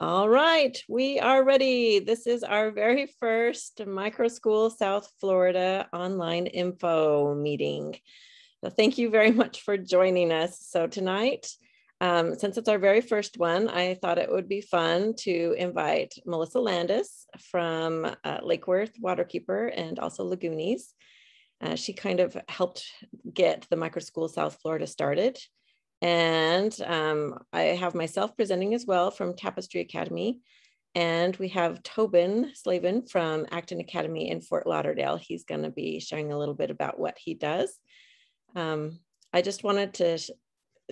All right, we are ready. This is our very first Microschool South Florida online info meeting. So thank you very much for joining us. So tonight, since it's our very first one, I thought it would be fun to invite Melissa Landis from Lake Worth Waterkeeper and also Lagoonies. She kind of helped get the Microschool South Florida started. And I have myself presenting as well from Tapestry Academy. And we have Tobin Slaven from Acton Academy in Ft. Lauderdale. He's going to be sharing a little bit about what he does. I just wanted to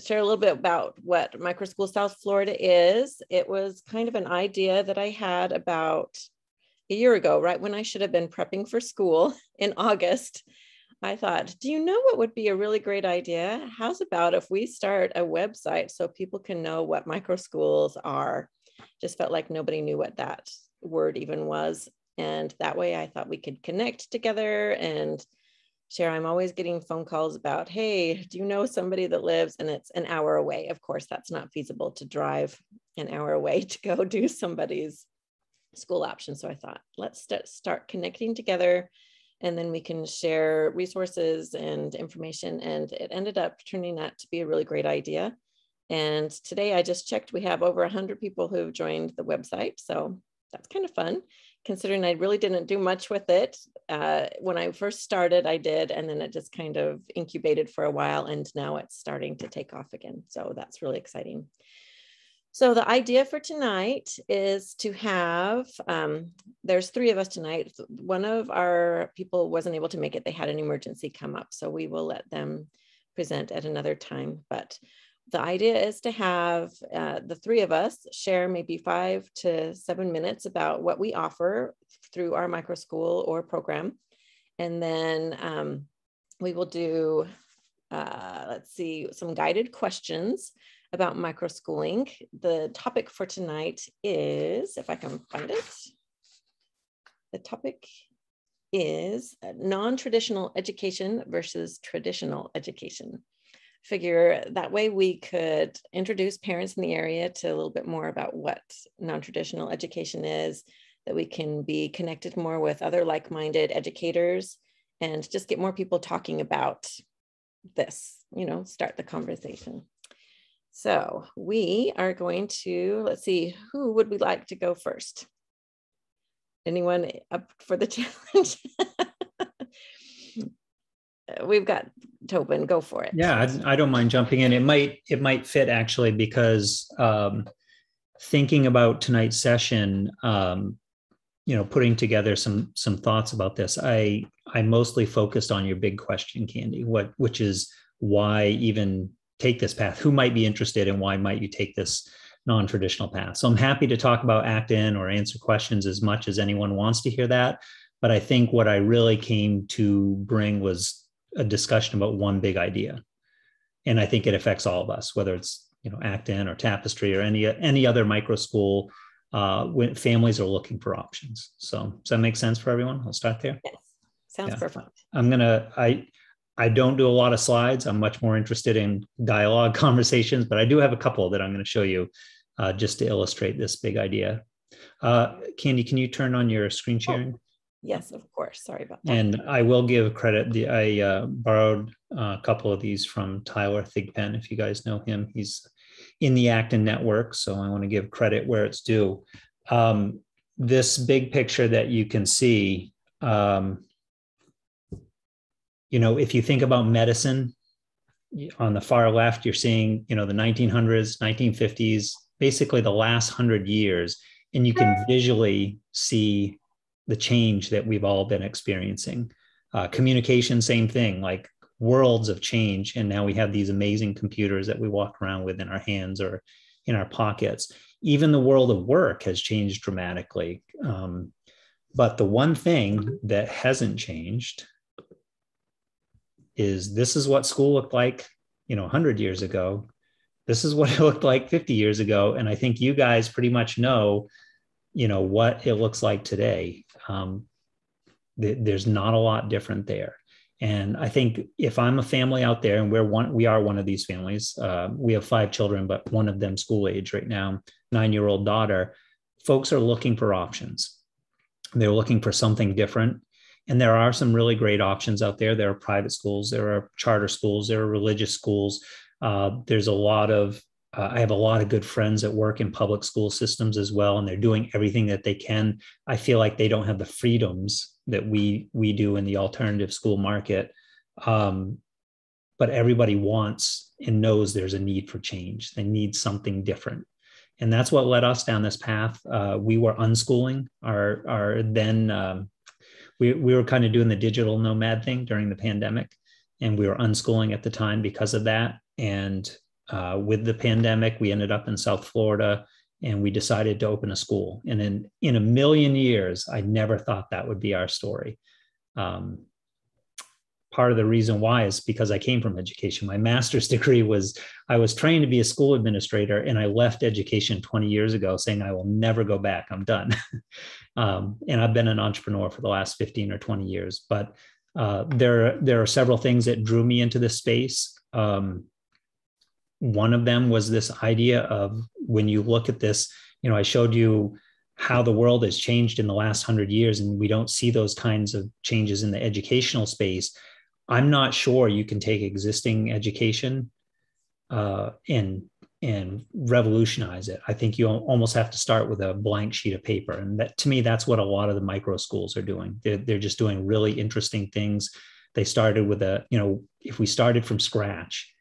share a little bit about what Microschool South Florida is. It was kind of an idea that I had about a year ago, right when I should have been prepping for school in August. I thought, do you know what would be a really great idea? How's about if we start a website so people can know what microschools are? Just felt like nobody knew what that word even was. And that way I thought we could connect together and share. I'm always getting phone calls about, hey, do you know somebody that lives? And it's an hour away. Of course, that's not feasible to drive an hour away to go do somebody's school option. So I thought, let's start connecting together. And then we can share resources and information. And it ended up turning out to be a really great idea. And today I just checked, we have over 100 people who've joined the website. So that's kind of fun, considering I really didn't do much with it. When I first started, I did, and then it just kind of incubated for a while. And now it's starting to take off again. So that's really exciting. So the idea for tonight is to have, there's three of us tonight. One of our people wasn't able to make it. They had an emergency come up. So we will let them present at another time. But the idea is to have the three of us share maybe 5 to 7 minutes about what we offer through our microschool or program. And then we will do, let's see, some guided questions about microschooling. The topic for tonight is, if I can find it, the topic is non-traditional education versus traditional education. Figure that way we could introduce parents in the area to a little bit more about what non-traditional education is, that we can be connected more with other like-minded educators and just get more people talking about this, you know, start the conversation. So we are going to, let's see, who would we like to go first? Anyone up for the challenge? We've got Tobin, go for it. Yeah, I don't mind jumping in. It might fit actually, because thinking about tonight's session, you know, putting together some thoughts about this, I mostly focused on your big question, Candy, which is why even take this path, who might be interested, and why might you take this non-traditional path? So I'm happy to talk about Acton or answer questions as much as anyone wants to hear that. But I think what I really came to bring was a discussion about one big idea. And I think it affects all of us, whether it's, you know, Acton or Tapestry or any other microschool, when families are looking for options. So does that make sense for everyone? I'll start there. Yes. Sounds perfect. I don't do a lot of slides. I'm much more interested in dialogue conversations, but I do have a couple that I'm going to show you just to illustrate this big idea. Candy, can you turn on your screen sharing? Oh, yes, of course. Sorry about that. And I will give credit. I borrowed a couple of these from Tyler Thigpen. If you guys know him, he's in the Acton network. So I want to give credit where it's due. This big picture that you can see, you know, if you think about medicine, on the far left, you're seeing, you know, the 1900s, 1950s, basically the last 100 years, and you can visually see the change that we've all been experiencing. Communication, same thing, like worlds of change. And now we have these amazing computers that we walk around with in our hands or in our pockets. Even the world of work has changed dramatically. But the one thing that hasn't changed is this is what school looked like, you know, 100 years ago. This is what it looked like 50 years ago. And I think you guys pretty much know, you know, what it looks like today. There's not a lot different there. And I think if I'm a family out there, and we are one of these families, we have 5 children, but one of them school age right now, 9-year-old daughter, folks are looking for options. They're looking for something different. And there are some really great options out there. There are private schools, there are charter schools, there are religious schools. There's a lot of, I have a lot of good friends that work in public school systems as well, and they're doing everything that they can. I feel like they don't have the freedoms that we do in the alternative school market. But everybody wants and knows there's a need for change. They need something different. And that's what led us down this path. We were unschooling our then, we were kind of doing the digital nomad thing during the pandemic, and we were unschooling at the time because of that. And with the pandemic, we ended up in South Florida, and we decided to open a school. And in a million years, I never thought that would be our story. Part of the reason why is because I came from education. My master's degree was, I was trained to be a school administrator, and I left education 20 years ago saying, I will never go back, I'm done. And I've been an entrepreneur for the last 15 or 20 years, but there are several things that drew me into this space. One of them was this idea of, when you look at this, you know, I showed you how the world has changed in the last 100 years, and we don't see those kinds of changes in the educational space. I'm not sure you can take existing education and revolutionize it. I think you almost have to start with a blank sheet of paper. And that, to me, that's what a lot of the micro schools are doing. They're just doing really interesting things. They started with a, you know, if we started from scratch,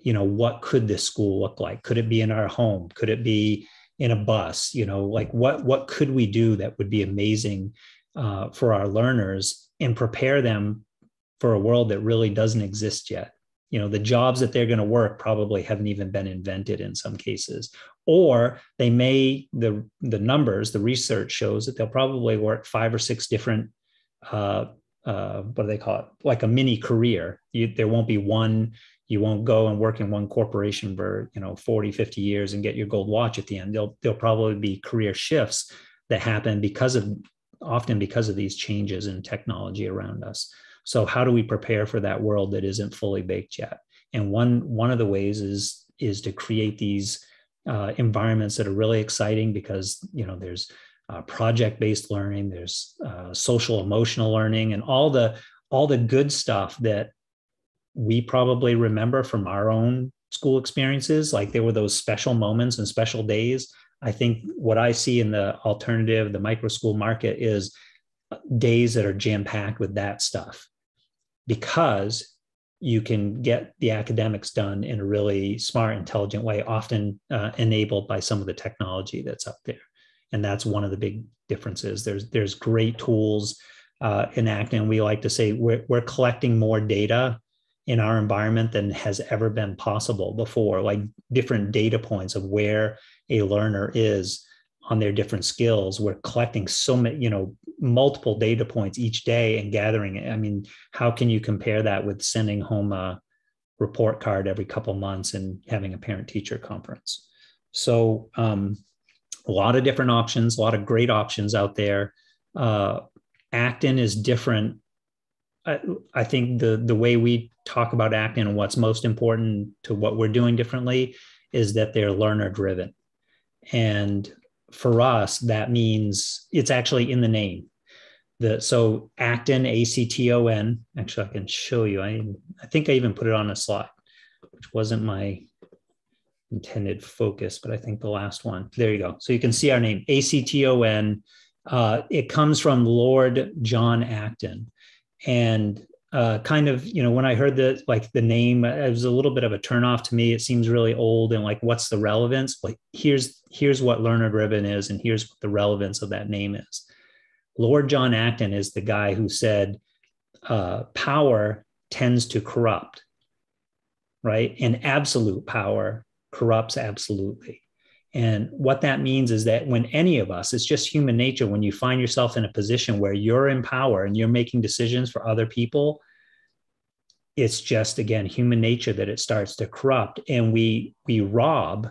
you know, what could this school look like? Could it be in our home? Could it be in a bus? You know, like what could we do that would be amazing for our learners and prepare them for a world that really doesn't exist yet? You know, the jobs that they're going to work probably haven't even been invented in some cases, or they may, the numbers, the research shows that they'll probably work 5 or 6 different, what do they call it? Like a mini career. There won't be one, you won't go and work in one corporation for, you know, 40, 50 years and get your gold watch at the end. There'll probably be career shifts that happen because of these changes in technology around us. So how do we prepare for that world that isn't fully baked yet? And one of the ways is to create these environments that are really exciting, because, you know, there's project-based learning, there's social emotional learning, and all the good stuff that we probably remember from our own school experiences. Like, there were those special moments and special days. I think what I see in the alternative, the micro school market, is days that are jam-packed with that stuff, because you can get the academics done in a really smart, intelligent way, often enabled by some of the technology that's up there. And that's one of the big differences. There's great tools in Acton. We like to say we're collecting more data in our environment than has ever been possible before, like different data points of where a learner is on their different skills. We're collecting so many, you know, multiple data points each day and gathering it. I mean, how can you compare that with sending home a report card every couple months and having a parent-teacher conference? So a lot of different options, a lot of great options out there. Acton is different. I think the way we talk about Acton and what's most important to what we're doing differently is that they're learner-driven. And for us, that means it's actually in the name. So Acton, A-C-T-O-N, actually I can show you. I think I even put it on a slide, which wasn't my intended focus, but I think the last one, there you go. So you can see our name, A-C-T-O-N. It comes from Lord John Acton. And kind of, you know, when I heard that, like, the name, it was a little bit of a turnoff to me. It seems really old, and like, what's the relevance? Like, here's what learner-driven is, and here's what the relevance of that name is. Lord John Acton is the guy who said, power tends to corrupt, right? And absolute power corrupts absolutely. And what that means is that when any of us, it's just human nature, when you find yourself in a position where you're in power and you're making decisions for other people, it's just, again, human nature that it starts to corrupt. And we rob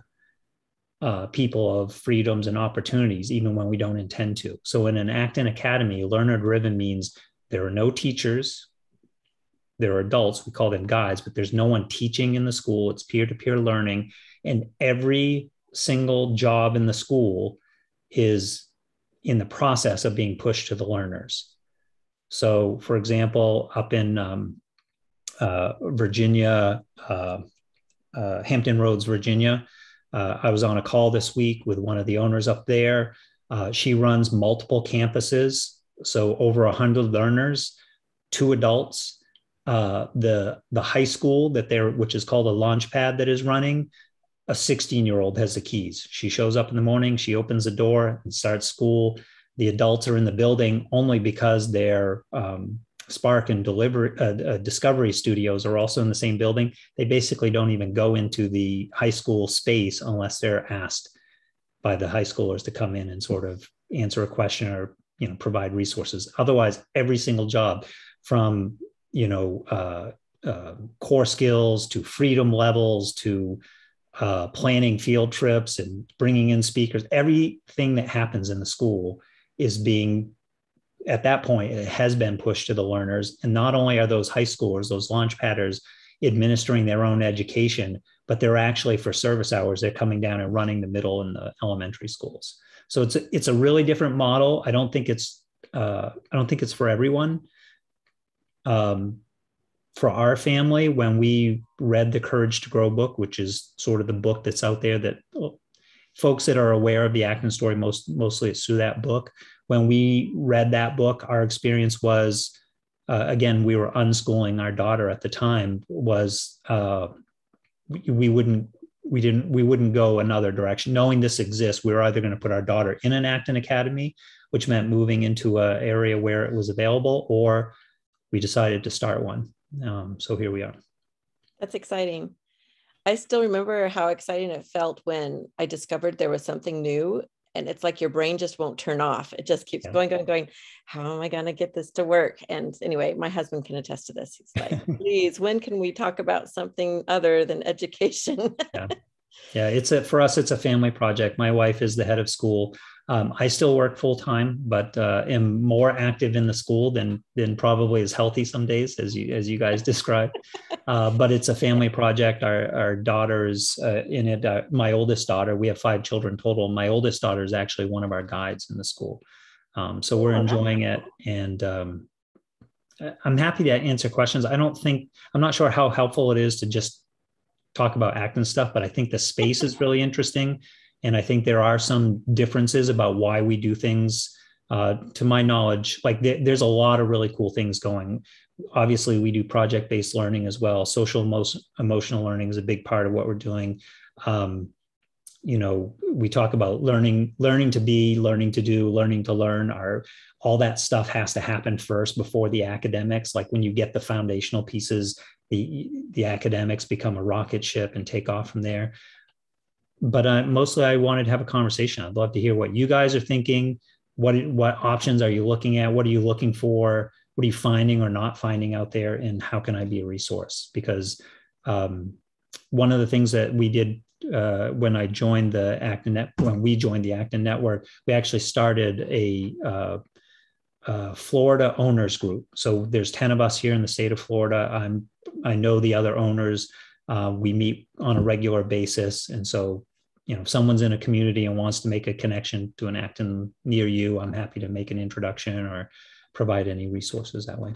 people of freedoms and opportunities, even when we don't intend to. So in an Acton Academy, learner-driven means there are no teachers. there are adults, we call them guides, but there's no one teaching in the school. It's peer-to-peer learning. And every single job in the school is in the process of being pushed to the learners. So for example, up in Virginia, Hampton Roads, Virginia, I was on a call this week with one of the owners up there. She runs multiple campuses. So over 100 learners, 2 adults. The high school that they're, which is called a launch pad, that is running, a 16-year-old has the keys. She shows up in the morning, she opens the door and starts school. The adults are in the building only because their Spark and Discovery studios are also in the same building. They basically don't even go into the high school space unless they're asked by the high schoolers to come in and sort of answer a question or, you know, provide resources. Otherwise, every single job, from, you know, core skills to freedom levels to planning field trips and bringing in speakers, everything that happens in the school is being, at that point, it has been pushed to the learners. And not only are those high schoolers, those launch padders, administering their own education, but they're actually, for service hours, they're coming down and running the middle and the elementary schools. So it's a really different model. I don't think it's for everyone. For our family, when we read the Courage to Grow book, which is sort of the book that's out there that folks that are aware of the Acton story, mostly it's through that book. When we read that book, our experience was, again, we were unschooling our daughter at the time, was we wouldn't go another direction. Knowing this exists, we were either going to put our daughter in an Acton Academy, which meant moving into an area where it was available, or we decided to start one. So here we are. That's exciting. I still remember how exciting it felt when I discovered there was something new, and it's like your brain just won't turn off. It just keeps going. How am I going to get this to work? And anyway, my husband can attest to this. He's like, please, when can we talk about something other than education? Yeah. For us, it's a family project. My wife is the head of school. I still work full time, but am more active in the school than probably is healthy some days, as you guys described. But it's a family project. Our daughter is in it. My oldest daughter. We have 5 children total. My oldest daughter is actually one of our guides in the school, so we're enjoying it. And I'm happy to answer questions. I'm not sure how helpful it is to just talk about Acton stuff, but I think the space is really interesting. And I think there are some differences about why we do things. To my knowledge, like there's a lot of really cool things going. Obviously, we do project-based learning as well. Social emotional learning is a big part of what we're doing. You know, we talk about learning to be, learning to do, learning to learn. All that stuff has to happen first before the academics. Like when you get the foundational pieces, the academics become a rocket ship and take off from there. But mostly I wanted to have a conversation. I'd love to hear what you guys are thinking. What options are you looking at? What are you looking for? What are you finding or not finding out there? And how can I be a resource? Because one of the things that we did when we joined the Acton Network, we actually started a Florida owners group. So there's 10 of us here in the state of Florida. I know the other owners. We meet on a regular basis. And so, you know, if someone's in a community and wants to make a connection to an Acton near you, I'm happy to make an introduction or provide any resources that way.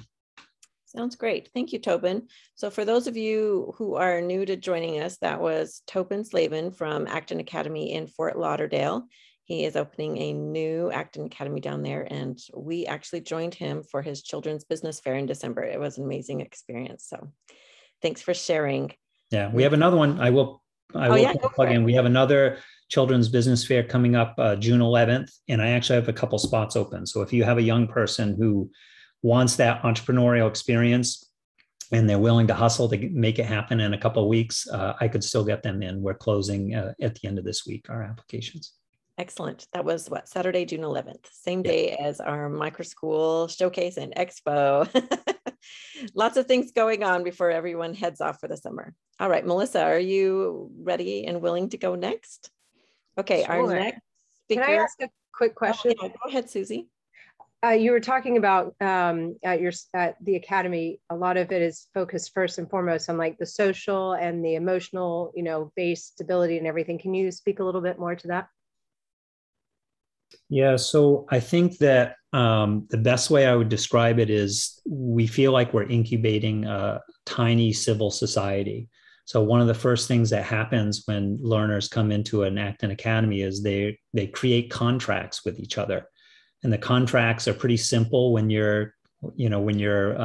Sounds great. Thank you, Tobin. So for those of you who are new to joining us, that was Tobin Slaven from Acton Academy in Ft. Lauderdale. He is opening a new Acton Academy down there, and we actually joined him for his children's business fair in December. It was an amazing experience. So thanks for sharing. Yeah, we have another one. I will plug in. We have another children's business fair coming up June 11th, and I actually have a couple spots open. So if you have a young person who wants that entrepreneurial experience and they're willing to hustle to make it happen in a couple of weeks, I could still get them in. We're closing at the end of this week, our applications. Excellent. That was Saturday, June 11th, same day as our microschool showcase and expo. Lots of things going on before everyone heads off for the summer. All right, Melissa, are you ready and willing to go next? Okay, sure. Our next speaker. Can I ask a quick question? Oh, yeah. Go ahead, Susie. You were talking about at the academy, a lot of it is focused first and foremost on like the social and the emotional, you know, base stability and everything. Can you speak a little bit more to that? Yeah, so I think that the best way I would describe it is we feel like we're incubating a tiny civil society. So one of the first things that happens when learners come into an Acton Academy is they create contracts with each other. And the contracts are pretty simple when you're, you know, when you're,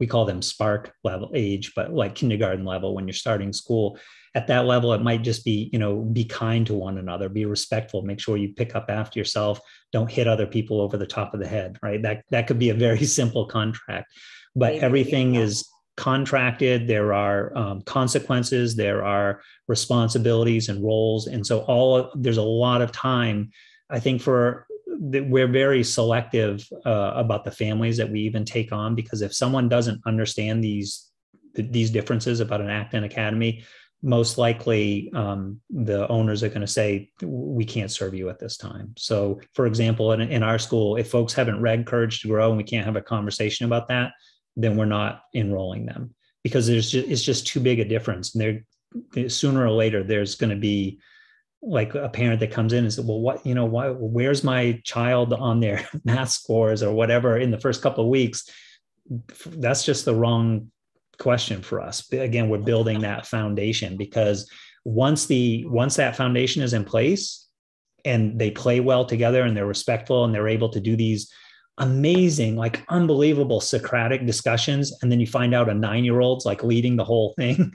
we call them spark level age, but like kindergarten level, when you're starting school. At that level, it might just be, you know, be kind to one another, be respectful, make sure you pick up after yourself, don't hit other people over the top of the head, right? That could be a very simple contract, but everything is contracted. There are consequences, there are responsibilities and roles. And so there's a lot of time, I think, we're very selective about the families that we even take on, because if someone doesn't understand these differences about an Acton Academy, most likely the owners are going to say, we can't serve you at this time. So for example, in our school, if folks haven't read Courage to Grow and we can't have a conversation about that, then we're not enrolling them, because it's just too big a difference. And sooner or later, there's going to be like a parent that comes in and says, well, where's my child on their math scores or whatever in the first couple of weeks? That's just the wrong question for us. Again, we're building that foundation, because once that foundation is in place and they play well together and they're respectful and they're able to do these amazing, like unbelievable Socratic discussions. And then you find out a 9-year-old's like leading the whole thing.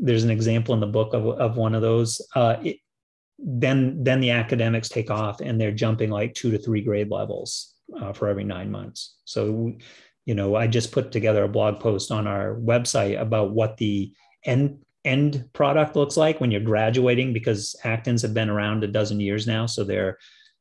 There's an example in the book of one of those. Then the academics take off and they're jumping like 2 to 3 grade levels for every 9 months. So, you know, I just put together a blog post on our website about what the end product looks like when you're graduating, because Actons have been around a dozen years now. So they're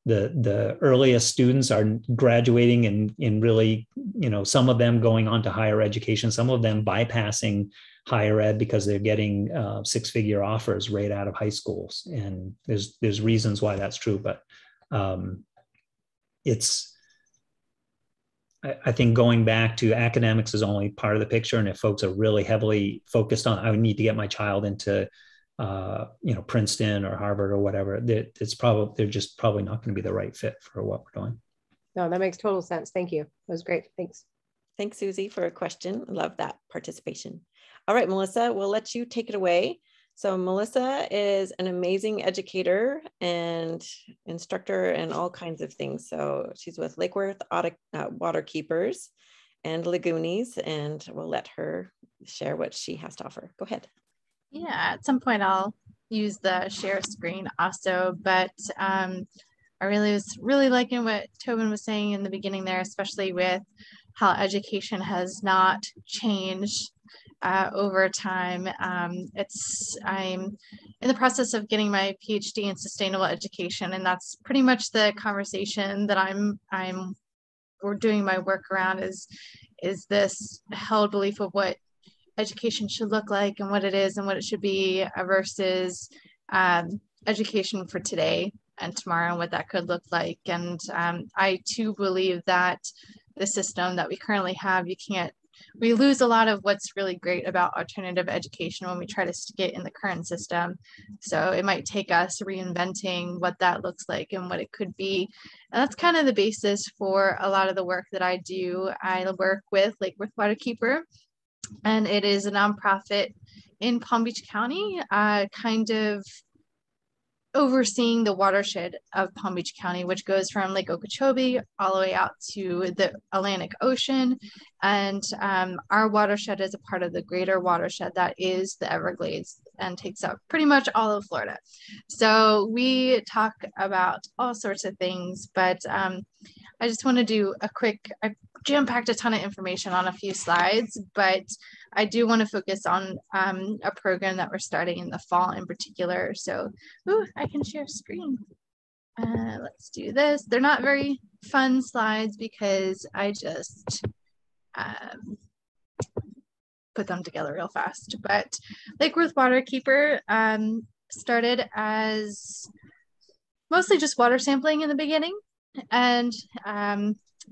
the earliest students are graduating and really, you know, some of them going on to higher education, some of them bypassing higher ed because they're getting 6-figure offers right out of high schools. And there's reasons why that's true, but I think going back to academics is only part of the picture. And if folks are really heavily focused on, I would need to get my child into you know, Princeton or Harvard or whatever, they're just probably not going to be the right fit for what we're doing. No, that makes total sense. Thank you. That was great. Thanks. Thanks, Susie, for a question. Love that participation. All right, Melissa, we'll let you take it away. So Melissa is an amazing educator and instructor and all kinds of things. So she's with Lake Worth Waterkeepers and Lagoonies, and we'll let her share what she has to offer. Go ahead. Yeah, at some point I'll use the share screen also, but I was really liking what Tobin was saying in the beginning there, especially with how education has not changed over time. I'm in the process of getting my PhD in sustainable education, and that's pretty much the conversation that we're doing my work around is this held belief of what education should look like and what it is and what it should be versus education for today and tomorrow and what that could look like. And I too believe that the system that we currently have, we lose a lot of what's really great about alternative education when we try to stick it in the current system. So it might take us reinventing what that looks like and what it could be. And that's kind of the basis for a lot of the work that I do. I work with Lake Worth Waterkeeper, and it is a nonprofit in Palm Beach County, kind of overseeing the watershed of Palm Beach County, which goes from Lake Okeechobee all the way out to the Atlantic Ocean. And our watershed is a part of the greater watershed that is the Everglades and takes up pretty much all of Florida. So we talk about all sorts of things, but I just want to do I jam-packed a ton of information on a few slides, but I do want to focus on a program that we're starting in the fall in particular. So I can share screen. Let's do this. They're not very fun slides because I just put them together real fast. But Lake Worth Waterkeeper started as mostly just water sampling in the beginning. And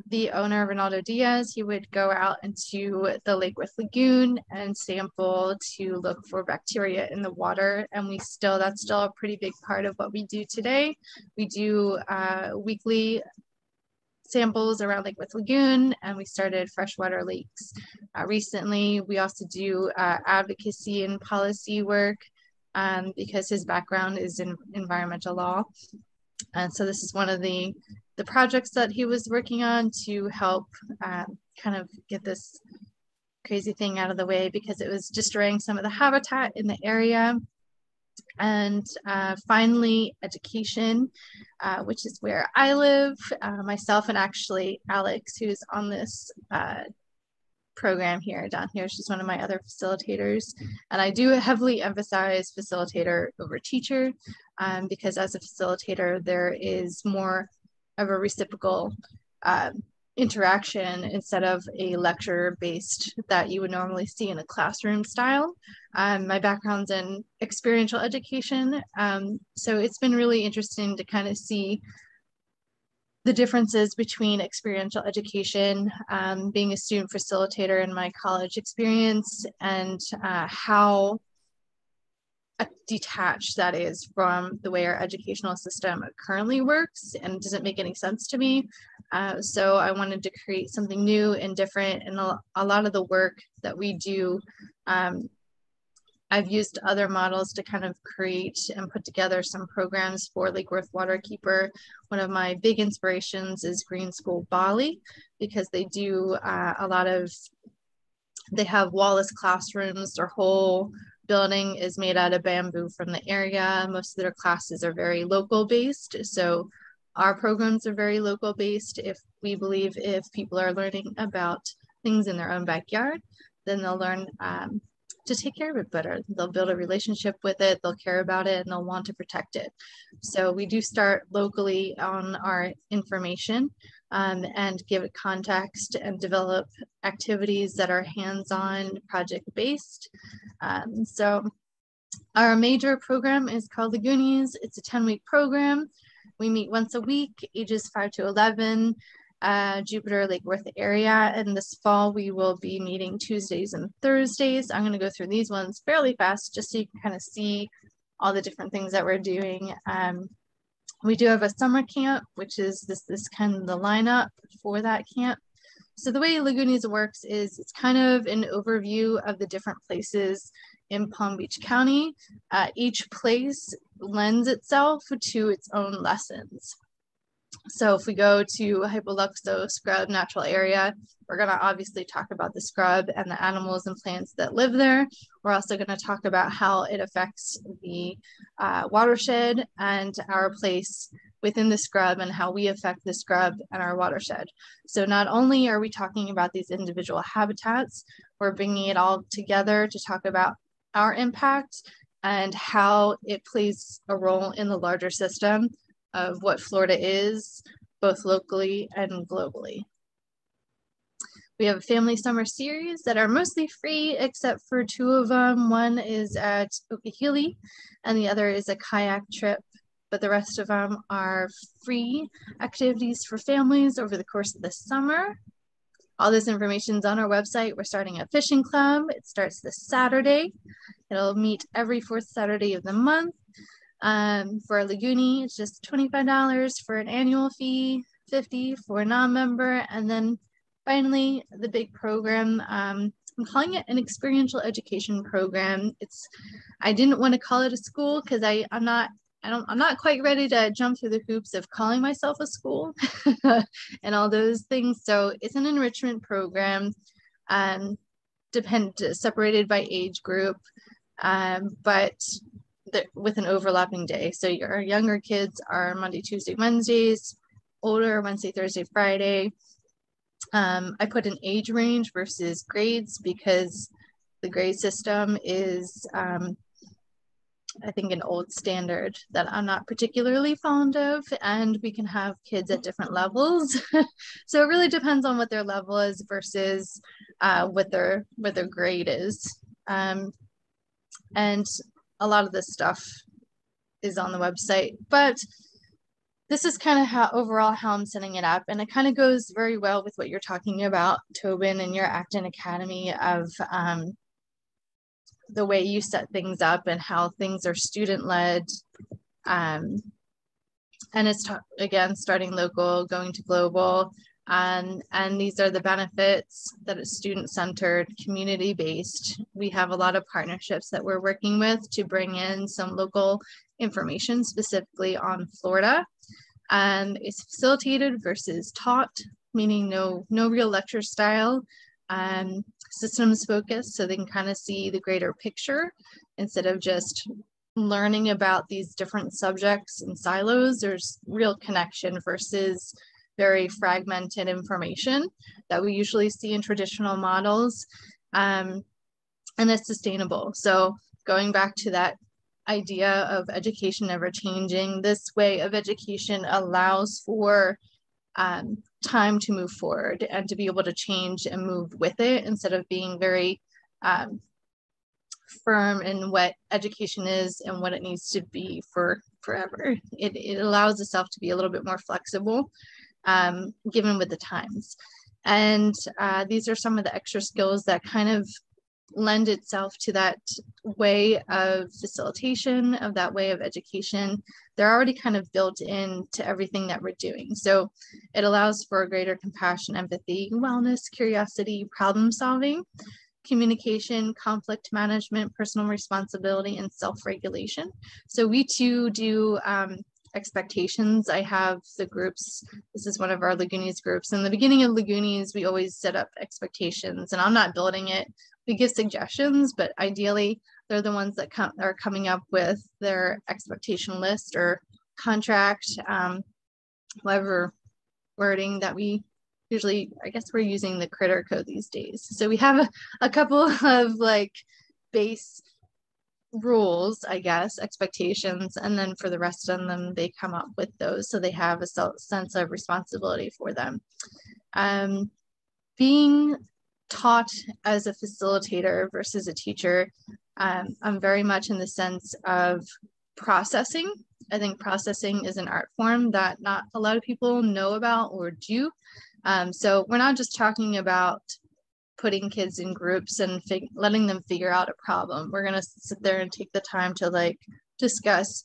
the owner, Ronaldo Diaz, he would go out into the Lake Worth Lagoon and sample to look for bacteria in the water. And we still, that's still a pretty big part of what we do today. We do weekly samples around Lake Worth Lagoon, and we started freshwater lakes recently. We also do advocacy and policy work because his background is in environmental law. And so this is one of the projects that he was working on to help kind of get this crazy thing out of the way, because it was destroying some of the habitat in the area. And finally, education, which is where I live, myself and actually Alex, who's on this program here down here. She's one of my other facilitators, and I do heavily emphasize facilitator over teacher, because as a facilitator, there is more of a reciprocal interaction instead of a lecture based that you would normally see in a classroom style. My background's in experiential education, so it's been really interesting to kind of see the differences between experiential education, being a student facilitator in my college experience, and how detached that is from the way our educational system currently works, and doesn't make any sense to me. So I wanted to create something new and different, and a lot of the work that we do, I've used other models to kind of create and put together some programs for Lake Worth Waterkeeper. One of my big inspirations is Green School Bali, because they do a lot of, they have wall-less classrooms. Their whole building is made out of bamboo from the area. Most of their classes are very local based. So our programs are very local based. If we believe if people are learning about things in their own backyard, then they'll learn to take care of it better. They'll build a relationship with it, they'll care about it, and they'll want to protect it. So we do start locally on our information and give it context and develop activities that are hands-on, project-based. So our major program is called Lagoonies. It's a 10-week program. We meet once a week, ages 5 to 11, Jupiter, Lake Worth area, and this fall we will be meeting Tuesdays and Thursdays. I'm going to go through these ones fairly fast just so you can kind of see all the different things that we're doing. We do have a summer camp, which is this kind of the lineup for that camp. So the way Lagoonies works is it's kind of an overview of the different places in Palm Beach County. Each place lends itself to its own lessons. So if we go to Hypoluxo Scrub Natural Area, we're going to obviously talk about the scrub and the animals and plants that live there. We're also going to talk about how it affects the watershed and our place within the scrub, and how we affect the scrub and our watershed. So not only are we talking about these individual habitats, we're bringing it all together to talk about our impact and how it plays a role in the larger system of what Florida is, both locally and globally. We have a family summer series that are mostly free, except for two of them. One is at Okeeheely, and the other is a kayak trip, but the rest of them are free activities for families over the course of the summer. All this information is on our website. We're starting a fishing club. It starts this Saturday. It'll meet every fourth Saturday of the month. For a Lagoonie, it's just $25 for an annual fee, $50 for a non-member, and then finally the big program. I'm calling it an experiential education program. I didn't want to call it a school because I'm not quite ready to jump through the hoops of calling myself a school and all those things. So it's an enrichment program, separated by age group, but with an overlapping day. So your younger kids are Monday, Tuesday, Wednesdays, older Wednesday, Thursday, Friday. I put an age range versus grades because the grade system is, I think, an old standard that I'm not particularly fond of, and we can have kids at different levels. So it really depends on what their level is versus what their grade is. And a lot of this stuff is on the website, but this is kind of how overall how I'm setting it up. And it kind of goes very well with what you're talking about, Tobin, and your Acton Academy of the way you set things up and how things are student-led. And it's, again, starting local, going to global. And these are the benefits that it's student-centered, community-based. We have a lot of partnerships that we're working with to bring in some local information specifically on Florida. And it's facilitated versus taught, meaning no real lecture style. Systems focused, so they can kind of see the greater picture instead of just learning about these different subjects and silos. There's real connection versus very fragmented information that we usually see in traditional models, and it's sustainable. So going back to that idea of education never changing, this way of education allows for time to move forward and to be able to change and move with it instead of being very firm in what education is and what it needs to be for forever. It allows itself to be a little bit more flexible given with the times. And these are some of the extra skills that kind of lend itself to that way of facilitation, of that way of education. They're already kind of built into everything that we're doing. So it allows for greater compassion, empathy, wellness, curiosity, problem solving, communication, conflict management, personal responsibility, and self-regulation. So we too do expectations. I have the groups. This is one of our Lagoonies groups. In the beginning of Lagoonies, we always set up expectations, and I'm not building it. We give suggestions, but ideally they're the ones that are coming up with their expectation list or contract, whatever wording that we usually, I guess we're using the critter code these days. So we have a couple of like base rules, I guess, expectations, and then for the rest of them, they come up with those. So they have a sense of responsibility for them. Being taught as a facilitator versus a teacher, I'm very much in the sense of processing. I think processing is an art form that not a lot of people know about or do. So we're not just talking about putting kids in groups and letting them figure out a problem. We're going to sit there and take the time to like discuss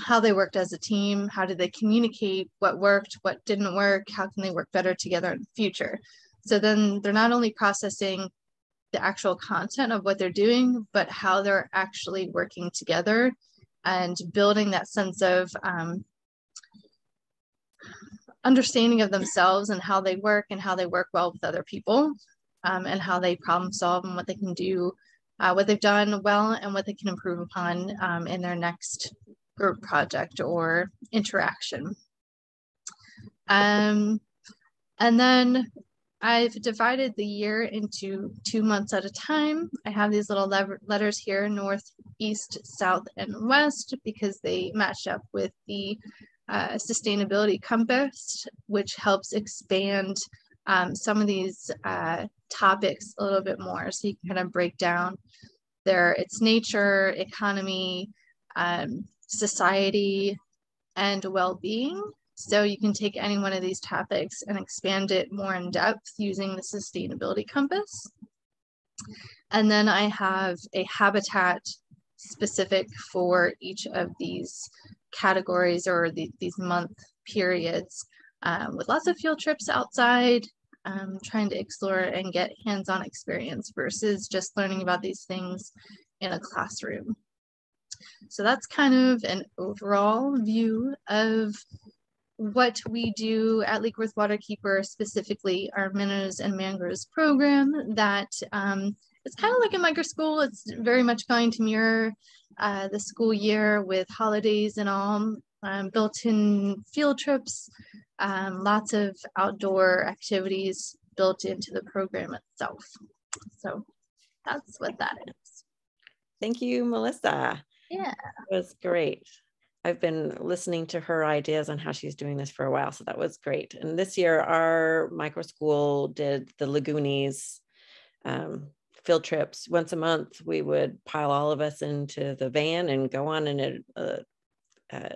how they worked as a team, how did they communicate, what worked, what didn't work, how can they work better together in the future. So then they're not only processing the actual content of what they're doing, but how they're actually working together and building that sense of understanding of themselves and how they work well with other people, and how they problem solve and what they can do, what they've done well and what they can improve upon in their next group project or interaction. And then I've divided the year into 2 months at a time. I have these little letters here, north, east, south, and west, because they match up with the sustainability compass, which helps expand some of these topics a little bit more. So you can kind of break down it's nature, economy, society, and well-being. So you can take any one of these topics and expand it more in depth using the sustainability compass. And then I have a habitat specific for each of these categories or these month periods, with lots of field trips outside, trying to explore and get hands-on experience versus just learning about these things in a classroom. So that's kind of an overall view of what we do at Lake Worth Waterkeeper, specifically our Minnows and Mangroves program that it's kind of like a micro school. It's very much going to mirror the school year with holidays and all, built-in field trips, lots of outdoor activities built into the program itself. So that's what that is. Thank you, Melissa. Yeah. It was great. I've been listening to her ideas on how she's doing this for a while, so that was great. And this year, our micro school did the Lagoonies field trips. Once a month, we would pile all of us into the van and go on a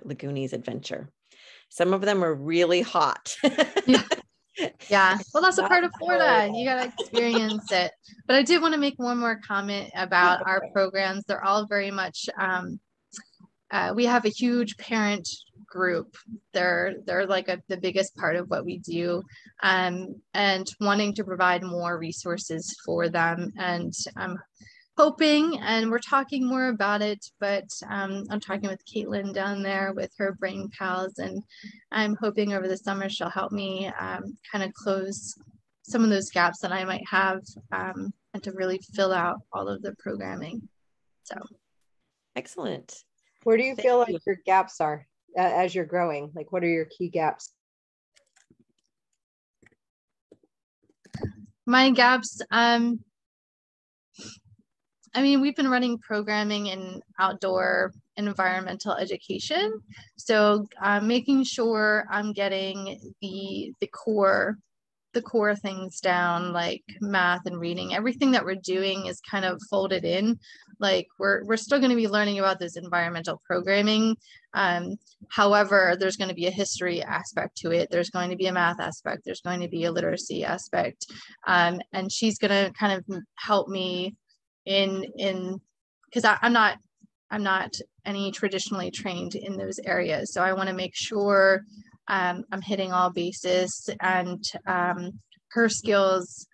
Lagoonies adventure. Some of them are really hot. Yeah. Well, that's a part of Florida. You got to experience it. But I did want to make one more comment about our programs. They're all very much, we have a huge parent group. They're like the biggest part of what we do, and wanting to provide more resources for them. And I'm hoping, and we're talking more about it, but I'm talking with Caitlin down there with her Brain Pals, and I'm hoping over the summer she'll help me kind of close some of those gaps that I might have, and to really fill out all of the programming. So. Excellent. Where do you feel like your gaps are as you're growing? Like, what are your key gaps? My gaps, I mean, we've been running programming in outdoor environmental education. So making sure I'm getting the core things down, like math and reading. Everything that we're doing is kind of folded in. Like we're still going to be learning about this environmental programming. However, there's going to be a history aspect to it. There's going to be a math aspect. There's going to be a literacy aspect. And she's going to kind of help me in because I'm not any traditionally trained in those areas. So I want to make sure I'm hitting all bases, and her skills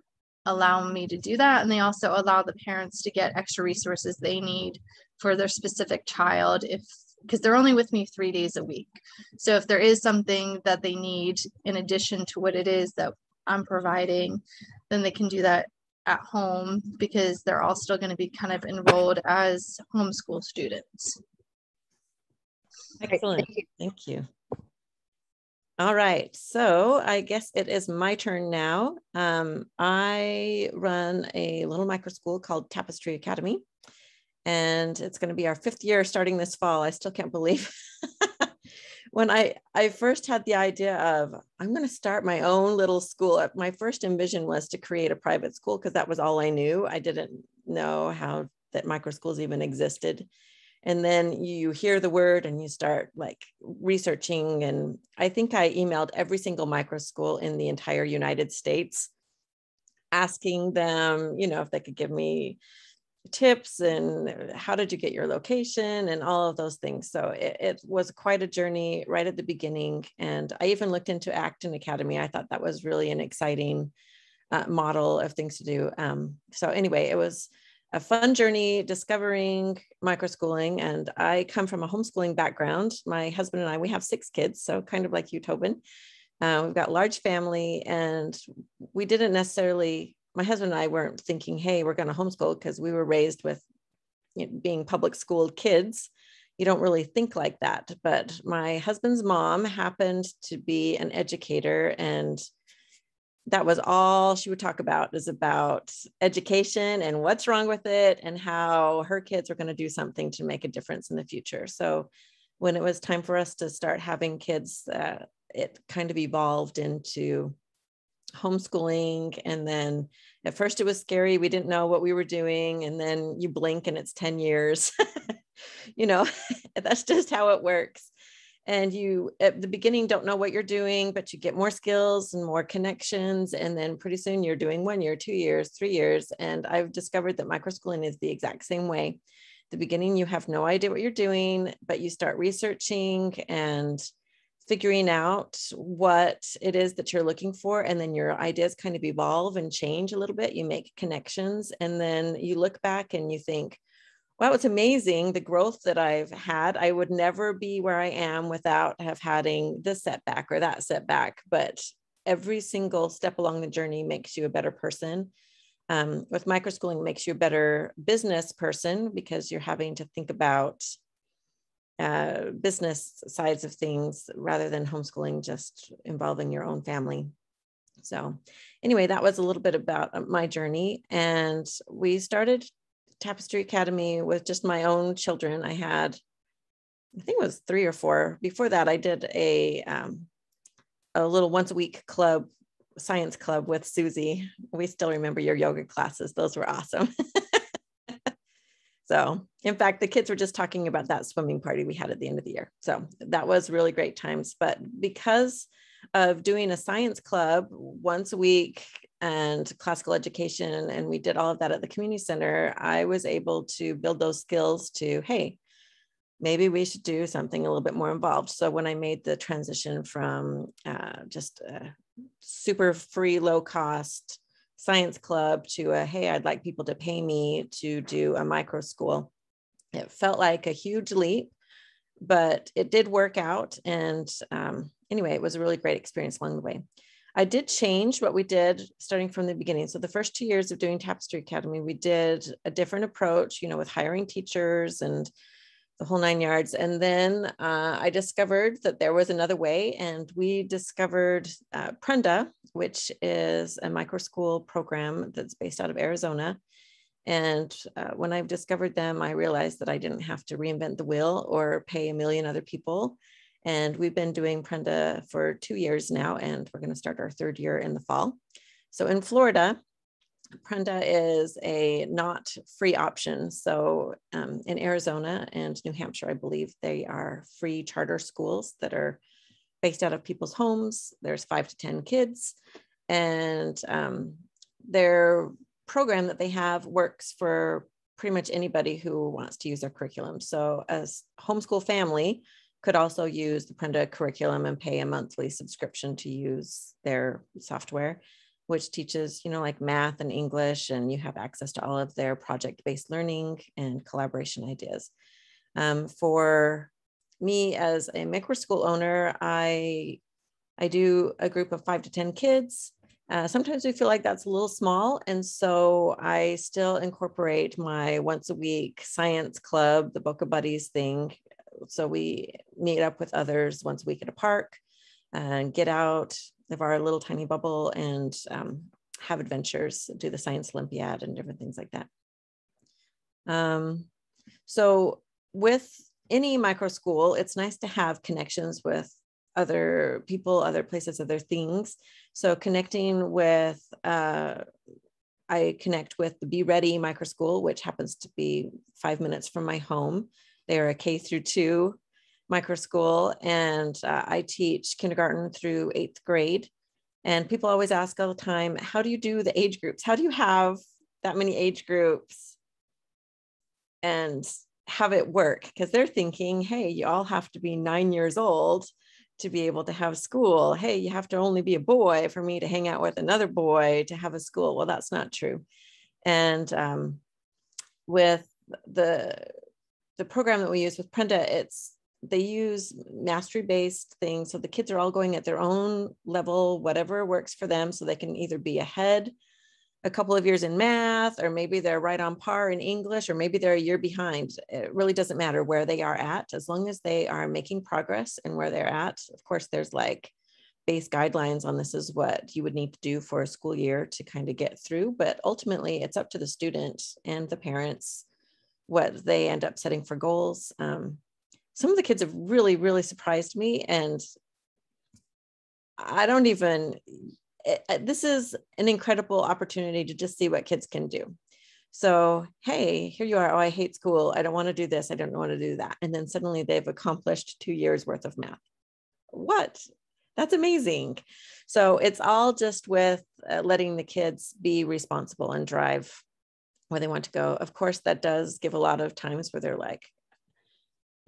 allow me to do that. And they also allow the parents to get extra resources they need for their specific child, because they're only with me 3 days a week. So if there is something that they need in addition to what it is that I'm providing, then they can do that at home, because they're all still going to be kind of enrolled as homeschool students. Excellent. Thank you. All right, so I guess it is my turn now. I run a little micro school called Tapestry Academy, and it's going to be our 5th year starting this fall. I still can't believe when I first had the idea of, I'm going to start my own little school. My first envision was to create a private school, because that was all I knew. I didn't know how that micro schools even existed. And then you hear the word and you start like researching. And I think I emailed every single micro school in the entire United States, asking them, you know, if they could give me tips and how did you get your location and all of those things. So it was quite a journey right at the beginning. And I even looked into Acton Academy. I thought that was really an exciting model of things to do. So anyway, it was a fun journey discovering microschooling, and I come from a homeschooling background. My husband and I, we have 6 kids, so kind of like you, Tobin. We've got a large family, and we didn't necessarily, my husband and I weren't thinking, hey, we're going to homeschool, because we were raised with, you know, being public school kids. You don't really think like that, but my husband's mom happened to be an educator, and that was all she would talk about, is about education and what's wrong with it and how her kids were going to do something to make a difference in the future. So when it was time for us to start having kids, it kind of evolved into homeschooling. And then at first it was scary. We didn't know what we were doing. And then you blink and it's 10 years, you know, that's just how it works. And you, at the beginning, don't know what you're doing, but you get more skills and more connections. And then pretty soon you're doing 1 year, 2 years, 3 years. And I've discovered that microschooling is the exact same way. At the beginning, you have no idea what you're doing, but you start researching and figuring out what it is that you're looking for. And then your ideas kind of evolve and change a little bit. You make connections, and then you look back and you think, wow, it's amazing the growth that I've had. I would never be where I am without having this setback or that setback, but every single step along the journey makes you a better person. With microschooling, it makes you a better business person, because you're having to think about business sides of things rather than homeschooling just involving your own family. So anyway, that was a little bit about my journey. And we started Tapestry Academy with just my own children. I had, I think it was 3 or 4. Before that, I did a little once a week club, science club with Susie. We still remember your yoga classes. Those were awesome. So in fact, the kids were just talking about that swimming party we had at the end of the year. So that was really great times. But because of doing a science club once a week and classical education, and we did all of that at the community center, I was able to build those skills to, hey, maybe we should do something a little bit more involved. So when I made the transition from just a super free, low cost science club to a, hey, I'd like people to pay me to do a micro school, it felt like a huge leap, but it did work out. And anyway, it was a really great experience along the way. I did change what we did starting from the beginning. So the first 2 years of doing Tapestry Academy, we did a different approach, you know, with hiring teachers and the whole nine yards. And then I discovered that there was another way, and we discovered Prenda, which is a micro school program that's based out of Arizona. And when I've discovered them, I realized that I didn't have to reinvent the wheel or pay a million other people. And we've been doing Prenda for 2 years now, and we're going to start our third year in the fall. So in Florida, Prenda is a not free option. So in Arizona and New Hampshire, I believe they are free charter schools that are based out of people's homes. There's 5 to 10 kids, and their program that they have works for pretty much anybody who wants to use their curriculum. So a homeschool family could also use the Prenda curriculum and pay a monthly subscription to use their software, which teaches, you know, like math and English, and you have access to all of their project-based learning and collaboration ideas. For me as a micro school owner, I do a group of 5 to 10 kids. Sometimes we feel like that's a little small, and so I still incorporate my once a week science club, the Boca Buddies thing. So we meet up with others once a week at a park and get out of our little tiny bubble and have adventures, do the science Olympiad and different things like that. So with any micro school, it's nice to have connections with other people, other places, other things. So connecting with, I connect with the Be Ready micro school, which happens to be 5 minutes from my home. They are a K-2 micro school, and I teach kindergarten through 8th grade. And people always ask all the time, how do you do the age groups? How do you have that many age groups and have it work? Because they're thinking, hey, you all have to be 9 years old to be able to have school. Hey, you have to only be a boy for me to hang out with another boy to have a school. Well, that's not true. And with the program that we use with Prenda, they use mastery-based things. So the kids are all going at their own level, whatever works for them. So they can either be ahead a couple of years in math, or maybe they're right on par in English, or maybe they're a year behind. It really doesn't matter where they are at, as long as they are making progress and where they're at. Of course, there's like base guidelines on this is what you would need to do for a school year to kind of get through. But ultimately, it's up to the student and the parents what they end up setting for goals. Some of the kids have really, really surprised me. And I don't even... This is an incredible opportunity to just see what kids can do. So, hey, here you are. Oh, I hate school. I don't want to do this. I don't want to do that. And then suddenly they've accomplished 2 years worth of math. What? That's amazing. So it's all just with letting the kids be responsible and drive where they want to go. Of course, that does give a lot of times where they're like,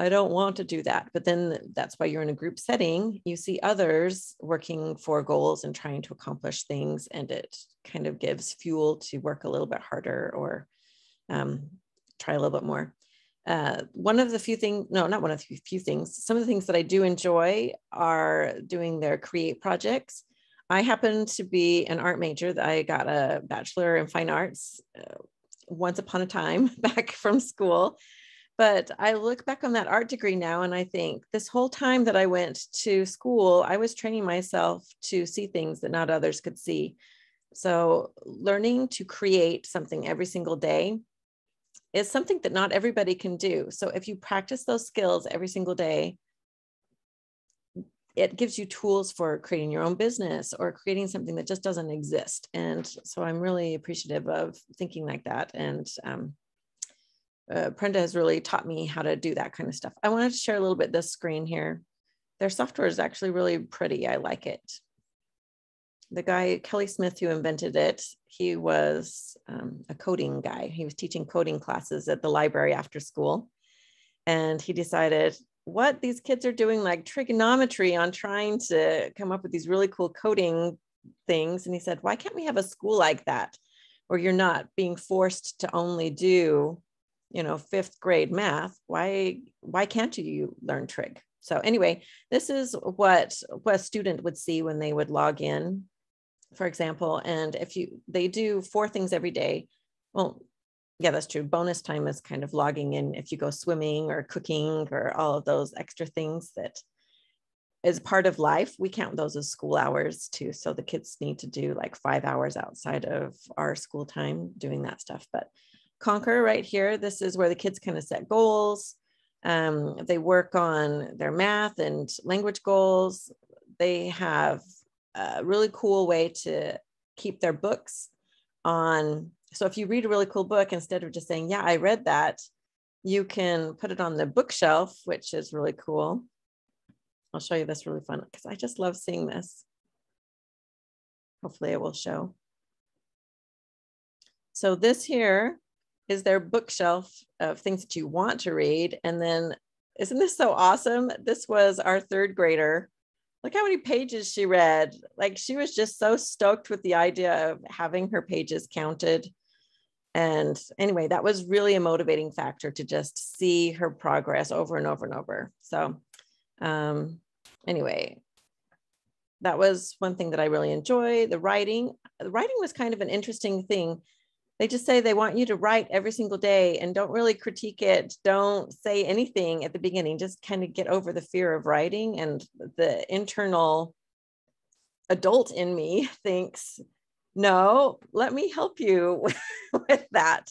I don't want to do that. But then that's why you're in a group setting. You see others working for goals and trying to accomplish things, and it kind of gives fuel to work a little bit harder or try a little bit more. One of the few things, no, not one of the few things, some of the things that I do enjoy are doing their create projects. I happen to be an art major. I got a bachelor in fine arts once upon a time back from school. But I look back on that art degree now, and I think this whole time that I went to school, I was training myself to see things that not others could see. So learning to create something every single day is something that not everybody can do. So if you practice those skills every single day, it gives you tools for creating your own business or creating something that just doesn't exist. And so I'm really appreciative of thinking like that. And Prenda has really taught me how to do that kind of stuff. I wanted to share a little bit this screen here. Their software is actually really pretty. I like it. The guy, Kelly Smith, who invented it, he was a coding guy. He was teaching coding classes at the library after school. And he decided what these kids are doing, like trigonometry, on trying to come up with these really cool coding things. And he said, why can't we have a school like that, where you're not being forced to only do, you know, 5th grade math? Why can't you learn trig? So anyway, this is what a student would see when they would log in, for example. And if they do 4 things every day. Well, yeah, that's true. Bonus time is kind of logging in if you go swimming or cooking or all of those extra things that is part of life. We count those as school hours too. So the kids need to do like 5 hours outside of our school time doing that stuff. But Conquer right here, this is where the kids kind of set goals. They work on their math and language goals. They have a really cool way to keep their books on. So if you read a really cool book, instead of just saying, yeah, I read that, you can put it on the bookshelf, which is really cool. I'll show you this really fun, because I just love seeing this. Hopefully it will show. So this here is their bookshelf of things that you want to read. And then, isn't this so awesome? This was our 3rd grader. Look how many pages she read. Like, she was just so stoked with the idea of having her pages counted. And anyway, that was really a motivating factor to just see her progress over and over and over. So anyway, that was one thing that I really enjoy. The writing was kind of an interesting thing. They just say they want you to write every single day and don't really critique it. Don't say anything at the beginning. Just kind of get over the fear of writing. And the internal adult in me thinks, no, let me help you with that.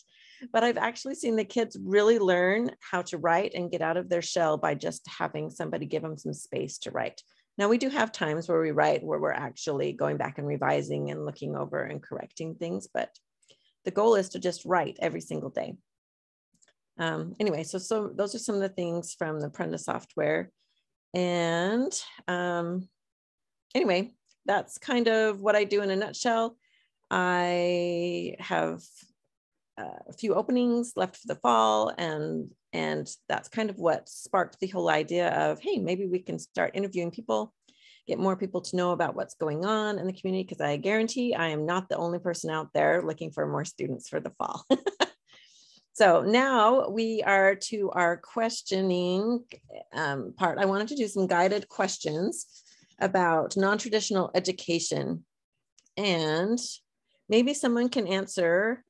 But I've actually seen the kids really learn how to write and get out of their shell by just having somebody give them some space to write. Now, we do have times where we write where we're actually going back and revising and looking over and correcting things, but the goal is to just write every single day. Anyway, so those are some of the things from the Prenda software. And anyway, that's kind of what I do in a nutshell. I have a few openings left for the fall, and that's kind of what sparked the whole idea of, hey, maybe we can start interviewing people, get more people to know about what's going on in the community, because I guarantee I am not the only person out there looking for more students for the fall. So now we are to our questioning part. I wanted to do some guided questions about non-traditional education, and maybe someone can answer.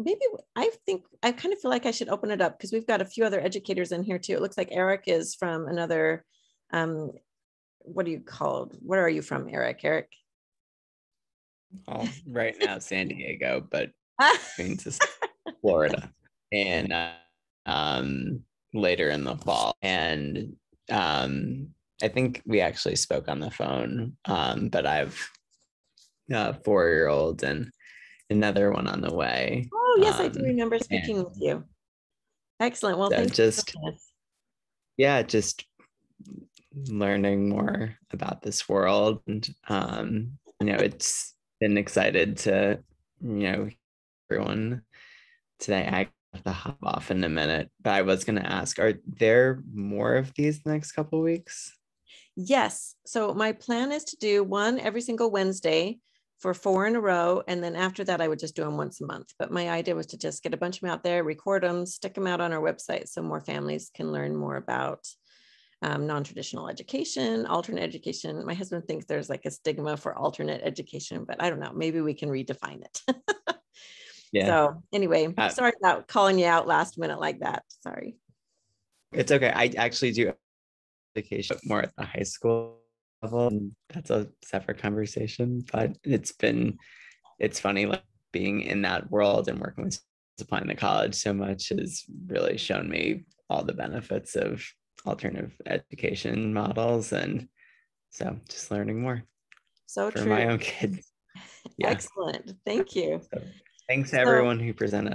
Maybe I kind of feel like I should open it up, because we've got a few other educators in here too. It looks like Eric is from another, what are you called? Where are you from, Eric? Eric? Oh, right now, San Diego, but Green School Florida, and later in the fall. And I think we actually spoke on the phone, but I've a 4-year-old and another one on the way. Oh, yes, I do remember speaking with you. Excellent. Well, so thank you. Yeah, just learning more about this world. And, you know, it's been excited to, you know, everyone today. I have to hop off in a minute, but I was going to ask, are there more of these the next couple of weeks? Yes. So my plan is to do one every single Wednesday for 4 in a row. And then after that, I would just do them once a month. But my idea was to just get a bunch of them out there, record them, stick them out on our website so more families can learn more about non-traditional education, alternate education. My husband thinks there's like a stigma for alternate education, but I don't know, maybe we can redefine it. Yeah. So anyway, sorry about calling you out last minute like that. Sorry. It's okay. I actually do education more at the high school level, and that's a separate conversation, but it's funny, like being in that world and working with applying to college so much has really shown me all the benefits of alternative education models, and so just learning more so for true. My own kids. Yeah. Excellent, thank you. So, Thanks to everyone who presented.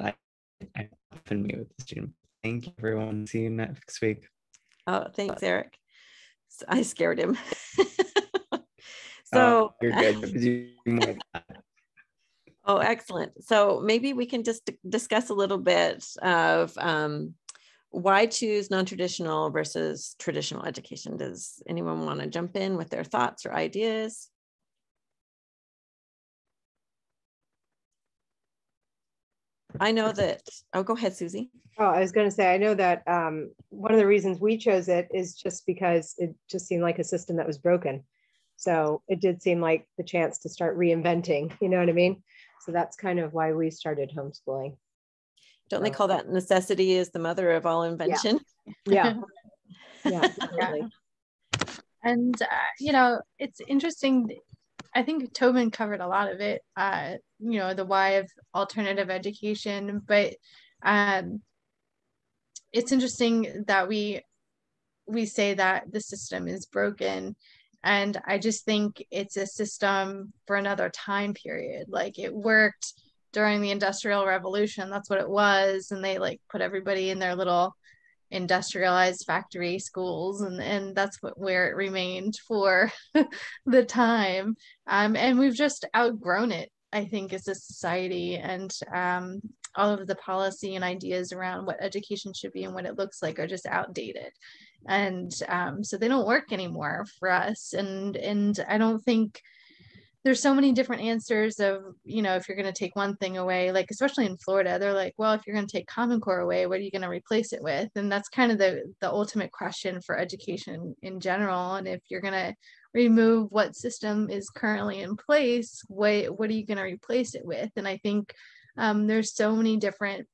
I often meet with the students. Thank you, everyone. See you next week. Oh, thanks, Eric. I scared him. So you're good. Oh, excellent. So maybe we can just discuss a little bit of why choose non-traditional versus traditional education. Does anyone want to jump in with their thoughts or ideas? I know that, oh, go ahead, Susie. Oh, I was going to say, I know that one of the reasons we chose it is just because it just seemed like a system that was broken. So it did seem like the chance to start reinventing, you know what I mean? So that's kind of why we started homeschooling. Don't they call that necessity is the mother of all invention? Yeah. Yeah, definitely. And, you know, it's interesting. I think Tobin covered a lot of it, you know, the why of alternative education, but it's interesting that we say that the system is broken. And I just think it's a system for another time period. Like it worked during the Industrial Revolution, that's what it was. And they like put everybody in their little industrialized factory schools, and that's what, where it remained for the time, and we've just outgrown it, I think, as a society, and all of the policy and ideas around what education should be and what it looks like are just outdated, and so they don't work anymore for us. And I don't think there's so many different answers of, you know, if you're going to take one thing away, like, especially in Florida, they're like, well, if you're going to take Common Core away, what are you going to replace it with? And that's kind of the ultimate question for education in general. And if you're going to remove what system is currently in place, what are you going to replace it with? And I think there's so many different,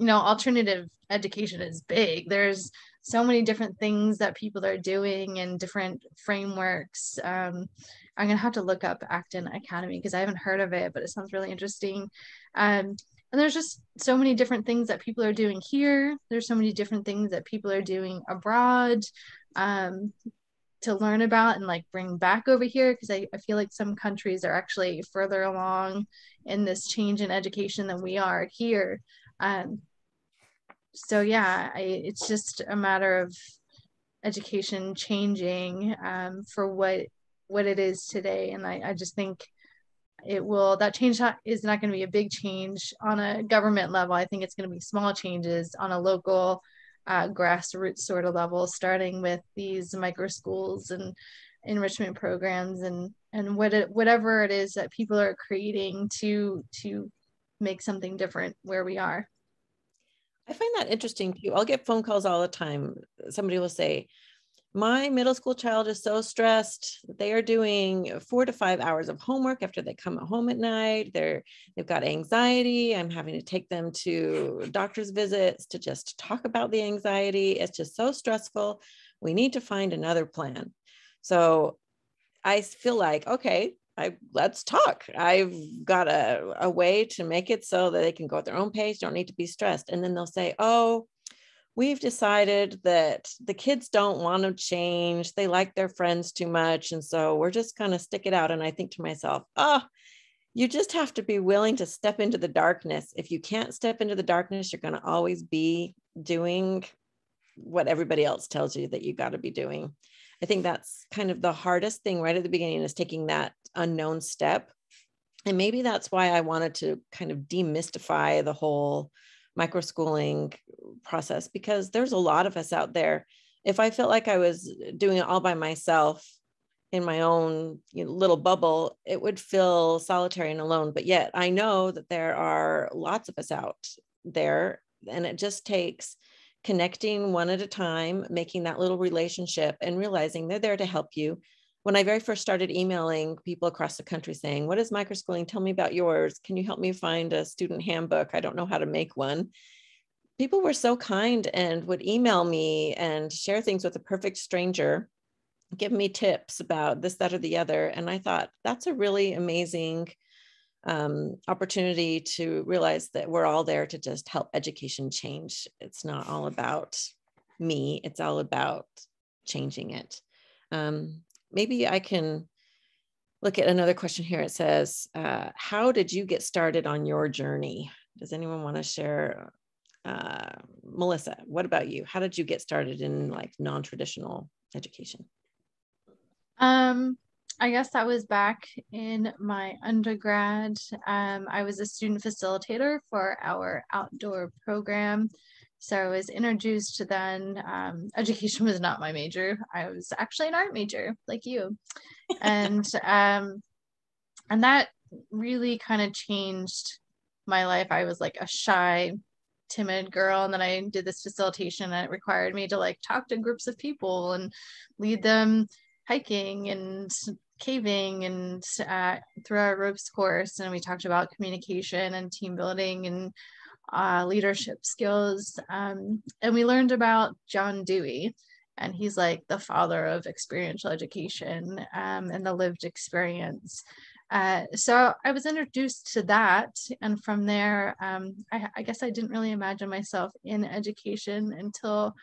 you know, alternative education is big. There's so many different things that people are doing and different frameworks. I'm going to have to look up Acton Academy because I haven't heard of it, but it sounds really interesting. And there's just so many different things that people are doing here. There's so many different things that people are doing abroad to learn about and like bring back over here, because I feel like some countries are actually further along in this change in education than we are here. So yeah, it's just a matter of education changing for what it is today. And I just think it will, that change is not going to be a big change on a government level. I think it's going to be small changes on a local grassroots sort of level, starting with these micro schools and enrichment programs and whatever it is that people are creating to make something different where we are. I find that interesting too. I'll get phone calls all the time. Somebody will say, my middle school child is so stressed. They are doing 4 to 5 hours of homework after they come home at night. They've got anxiety. I'm having to take them to doctor's visits to just talk about the anxiety. It's just so stressful. We need to find another plan. So I feel like, okay, let's talk. I've got a way to make it so that they can go at their own pace, don't need to be stressed. And then they'll say, oh, we've decided that the kids don't want to change. They like their friends too much. And so we're just going to stick it out. And I think to myself, oh, you just have to be willing to step into the darkness. If you can't step into the darkness, you're going to always be doing what everybody else tells you that you got to be doing. I think that's kind of the hardest thing right at the beginning, is taking that unknown step. And maybe that's why I wanted to kind of demystify the whole microschooling process, because there's a lot of us out there. If I felt like I was doing it all by myself in my own, you know, little bubble, it would feel solitary and alone. But yet I know that there are lots of us out there, and it just takes connecting one at a time, making that little relationship and realizing they're there to help you. When I very first started emailing people across the country saying, what is microschooling? Tell me about yours. Can you help me find a student handbook? I don't know how to make one. People were so kind and would email me and share things with a perfect stranger, give me tips about this, that, or the other. And I thought, that's a really amazing opportunity to realize that we're all there to just help education change. It's not all about me. It's all about changing it. Maybe I can look at another question here. It says, how did you get started on your journey? Does anyone want to share? Melissa, what about you? How did you get started in like non-traditional education? I guess that was back in my undergrad. I was a student facilitator for our outdoor program. So I was introduced to then, education was not my major. I was actually an art major like you. And that really kind of changed my life. I was like a shy, timid girl. And then I did this facilitation that required me to like talk to groups of people and lead them hiking and caving and through our ropes course. And we talked about communication and team building and leadership skills. And we learned about John Dewey, and he's like the father of experiential education and the lived experience. So I was introduced to that. And from there, I guess I didn't really imagine myself in education until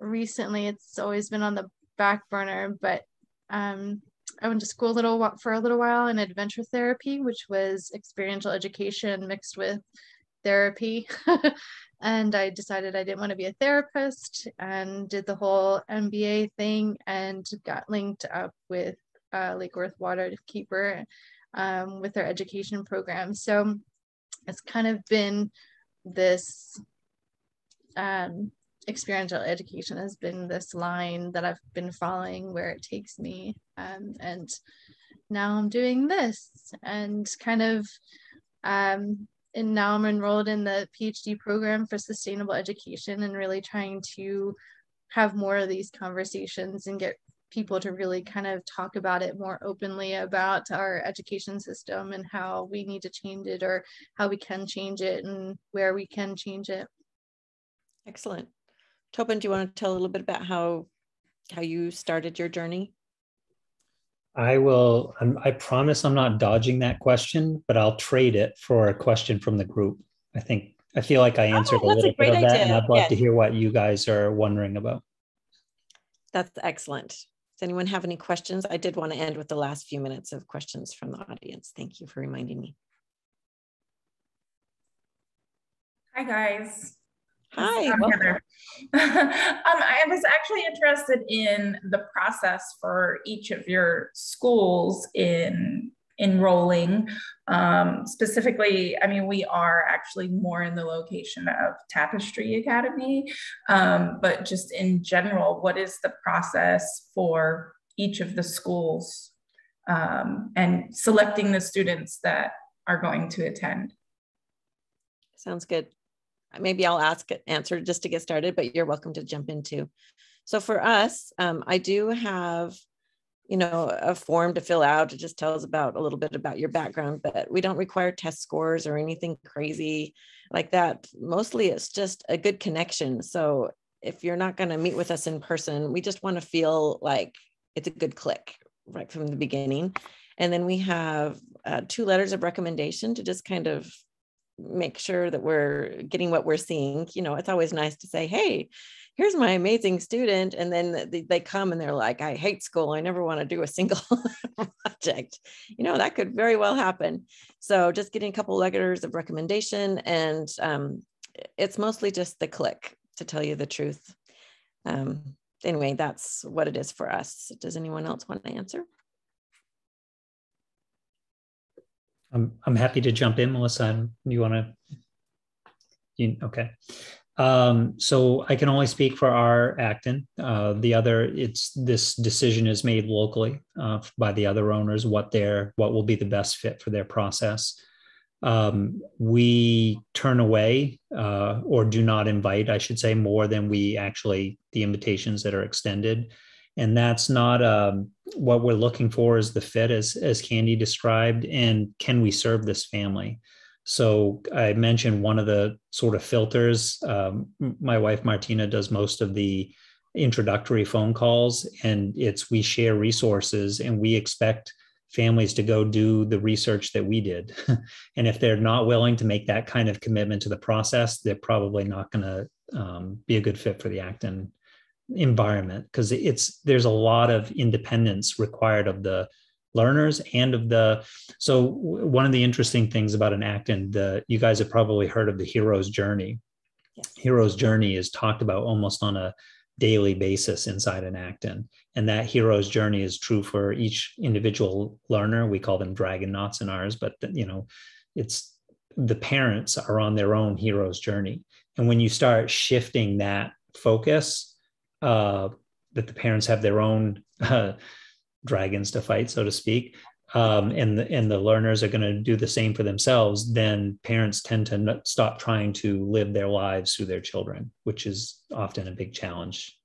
recently. It's always been on the back burner, but I went to school for a little while in adventure therapy, which was experiential education mixed with therapy. And I decided I didn't want to be a therapist and did the whole MBA thing and got linked up with Lake Worth Waterkeeper with their education program. So it's kind of been this experiential education has been this line that I've been following where it takes me. And now I'm doing this and kind of, and now I'm enrolled in the PhD program for sustainable education and really trying to have more of these conversations and get people to really kind of talk about it more openly about our education system and how we need to change it or how we can change it and where we can change it. Excellent. Tobin, do you want to tell a little bit about how you started your journey? I will, I promise I'm not dodging that question, but I'll trade it for a question from the group. I think, I feel like I answered a little bit of that, and I'd love to hear what you guys are wondering about. That's excellent. Does anyone have any questions? I did want to end with the last few minutes of questions from the audience. Thank you for reminding me. Hi, guys. Hi. I was actually interested in the process for each of your schools in enrolling. Specifically, I mean, we are actually more in the location of Tapestry Academy, but just in general, what is the process for each of the schools and selecting the students that are going to attend? Sounds good. Maybe I'll answer just to get started, but you're welcome to jump in too. So for us, I do have, you know, a form to fill out. It just tells about a little bit about your background, but we don't require test scores or anything crazy like that. Mostly it's just a good connection. So if you're not going to meet with us in person, we just want to feel like it's a good click right from the beginning. And then we have 2 letters of recommendation to just kind of make sure that we're getting what we're seeing. You know, it's always nice to say, hey, here's my amazing student. And then they come and they're like, I hate school. I never want to do a single project. You know, that could very well happen. So just getting a couple letters of recommendation, and it's mostly just the click, to tell you the truth. Anyway, that's what it is for us. Does anyone else want to answer? I'm happy to jump in, Melissa. You want to? Okay. So I can only speak for our Acton. This decision is made locally by the other owners, what will be the best fit for their process. We turn away or do not invite, I should say, more than we actually, the invitations that are extended. And that's not what we're looking for is the fit, as Candy described, and can we serve this family? So I mentioned one of the sort of filters. My wife, Martina, does most of the introductory phone calls, and we share resources, and we expect families to go do the research that we did. And if they're not willing to make that kind of commitment to the process, they're probably not going to be a good fit for the Acton environment, because there's a lot of independence required of the learners and of the, so one of the interesting things about an Acton, you guys have probably heard of the hero's journey. Yes. Hero's journey is talked about almost on a daily basis inside an Acton. And that hero's journey is true for each individual learner. We call them dragon knots in ours, but you know, it's the parents are on their own hero's journey. And when you start shifting that focus, that the parents have their own dragons to fight, so to speak, and the learners are going to do the same for themselves, then parents tend to stop trying to live their lives through their children, which is often a big challenge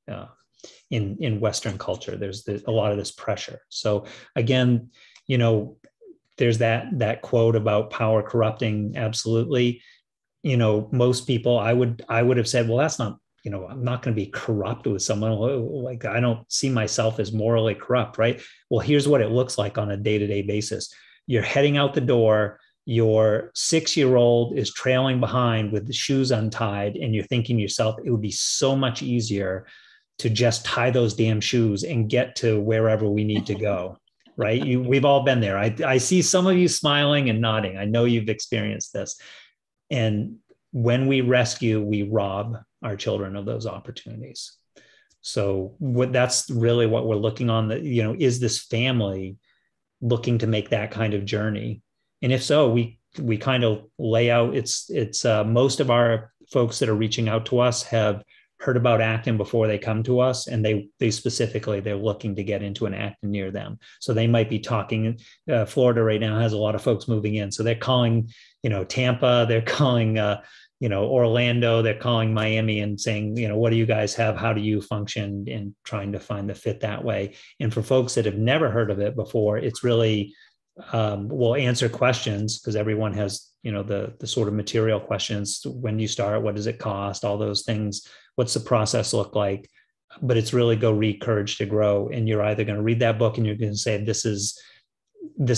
in Western culture. There's a lot of this pressure. So again, you know, there's that quote about power corrupting. Absolutely. You know, most people, I would have said, well, that's not, you know, I'm not going to be corrupt with someone. Like, I don't see myself as morally corrupt, right? Well, here's what it looks like on a day-to-day basis. You're heading out the door, your 6-year-old is trailing behind with the shoes untied, and you're thinking to yourself, it would be so much easier to just tie those damn shoes and get to wherever we need to go, right? We've all been there. I see some of you smiling and nodding. I know you've experienced this. And when we rescue, we rob our children of those opportunities. So that's really what we're looking on, you know, is this family looking to make that kind of journey? And if so, we kind of lay out, it's most of our folks that are reaching out to us have heard about Acton before they come to us. And they're looking to get into an Acton near them. So they might be talking, Florida right now has a lot of folks moving in. So they're calling, you know, Tampa, they're calling, you know, Orlando, they're calling Miami and saying, you know, what do you guys have? How do you function? And trying to find the fit that way. And for folks that have never heard of it before, it's really, we'll answer questions because everyone has, you know, the sort of material questions. When do you start? What does it cost? All those things. What's the process look like? But it's really go read Courage to Grow. And you're either going to read that book and you're going to say, this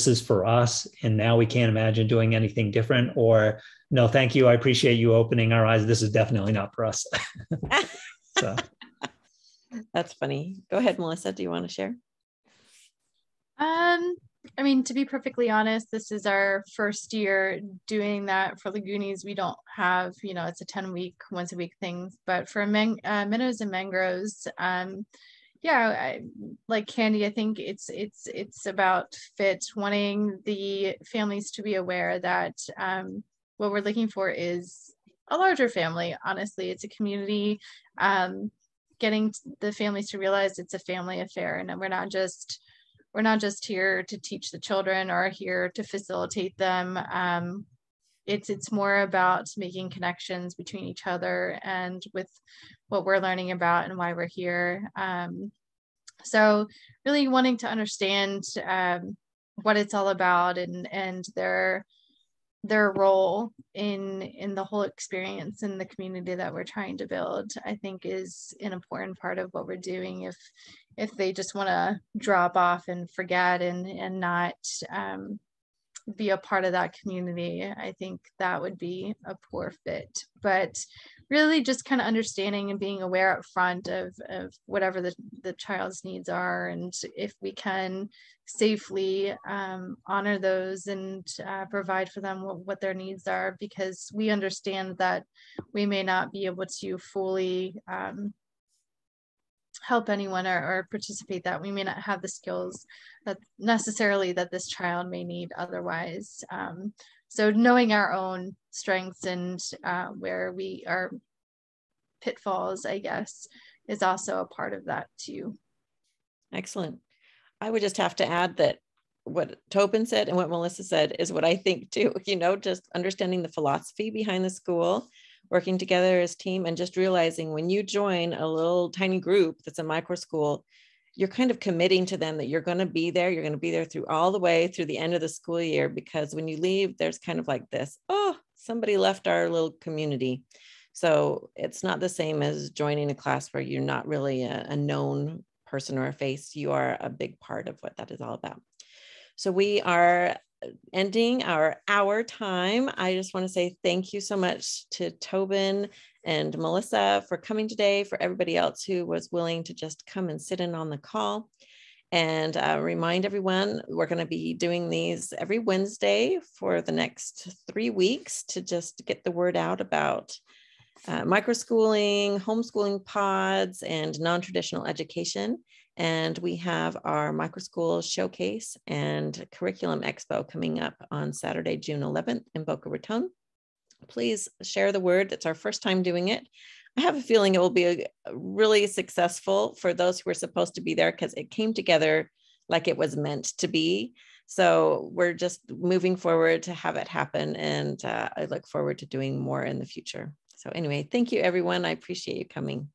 is for us. And now we can't imagine doing anything different, or no, thank you. I appreciate you opening our eyes. This is definitely not for us. So. That's funny. Go ahead, Melissa. Do you want to share? I mean, to be perfectly honest, this is our first year doing that for Lagoonies. We don't have, you know, it's a 10-week, once a week thing, but for Minnows and Mangroves, yeah, like Candy, I think it's about fit, wanting the families to be aware that what we're looking for is a larger family. Honestly, it's a community, getting the families to realize it's a family affair, and we're not just here to teach the children or here to facilitate them. It's more about making connections between each other and with what we're learning about and why we're here. So really wanting to understand what it's all about and their role in the whole experience and the community that we're trying to build, I think is an important part of what we're doing. If they just want to drop off and forget and not be a part of that community, I think that would be a poor fit. But really just kind of understanding and being aware up front of whatever the child's needs are, and if we can safely honor those and provide for them what their needs are, because we understand that we may not be able to fully help anyone or participate, that we may not have the skills that necessarily that this child may need otherwise. So knowing our own strengths and where we are pitfalls, I guess, is also a part of that too. Excellent. I would just have to add that what Tobin said and what Melissa said is what I think too, you know, just understanding the philosophy behind the school, working together as a team, and just realizing when you join a little tiny group that's a micro school, you're kind of committing to them that you're going to be there. You're going to be there through all the way through the end of the school year, because when you leave, there's kind of like this, oh, somebody left our little community. So it's not the same as joining a class where you're not really a known person or a face. You are a big part of what that is all about. So we are ending our hour time. I just want to say thank you so much to Tobin and Melissa for coming today, for everybody else who was willing to just come and sit in on the call. And remind everyone, we're going to be doing these every Wednesday for the next 3 weeks to just get the word out about microschooling, homeschooling pods, and non-traditional education. And we have our microschool showcase and curriculum expo coming up on Saturday, June 11th in Boca Raton. Please share the word. It's our first time doing it. I have a feeling it will be really successful for those who were supposed to be there, because it came together like it was meant to be. So we're just moving forward to have it happen. And I look forward to doing more in the future. So anyway, thank you, everyone. I appreciate you coming.